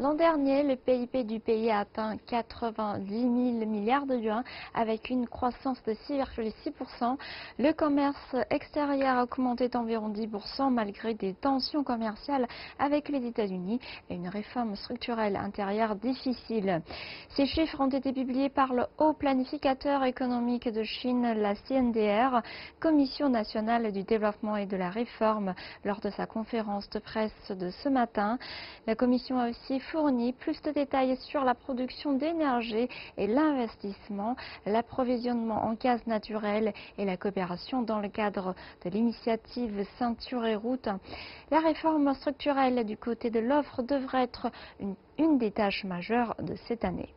L'an dernier, le PIB du pays a atteint 90 000 milliards de yuans avec une croissance de 6,6%. Le commerce extérieur a augmenté d'environ 10% malgré des tensions commerciales avec les États-Unis et une réforme structurelle intérieure difficile. Ces chiffres ont été publiés par le haut planificateur économique de Chine, la CNDR, Commission nationale du développement et de la réforme, lors de sa conférence de presse de ce matin. La Commission a aussi fourni plus de détails sur la production d'énergie et l'investissement, l'approvisionnement en gaz naturel et la coopération dans le cadre de l'initiative Ceinture et route. La réforme structurelle du côté de l'offre devrait être une des tâches majeures de cette année.